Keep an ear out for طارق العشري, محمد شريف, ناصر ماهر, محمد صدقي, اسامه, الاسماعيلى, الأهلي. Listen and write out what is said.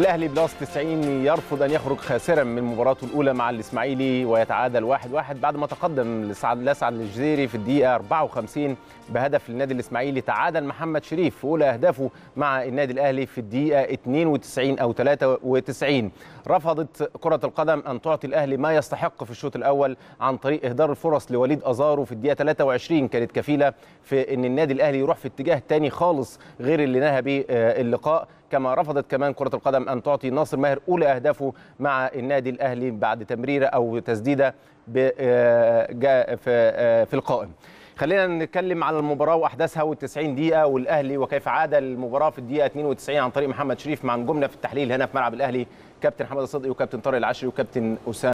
الأهلي بلاس 90 يرفض أن يخرج خاسرا من مباراته الأولى مع الاسماعيلي ويتعادل 1-1 بعد ما تقدم لسعد الجزيري في الدقيقة 54 بهدف للنادي الاسماعيلي. تعادل محمد شريف في أولى أهدافه مع النادي الأهلي في الدقيقة 92 أو 93. رفضت كرة القدم أن تعطي الأهلي ما يستحق في الشوط الأول عن طريق إهدار الفرص لوليد أزارو في الدقيقة 23 كانت كفيلة في أن النادي الأهلي يروح في اتجاه تاني خالص غير اللي نهى به اللقاء. كما رفضت كمان كرة القدم أن تعطي ناصر ماهر أولى أهدافه مع النادي الأهلي بعد تمريرة أو تسديدة في القائم. خلينا نتكلم على المباراة وأحداثها والتسعين دقيقة والأهلي وكيف عاد المباراة في الدقيقة 92 عن طريق محمد شريف مع نجومنا في التحليل هنا في ملعب الأهلي كابتن محمد صدقي وكابتن طارق العشري وكابتن اسامه.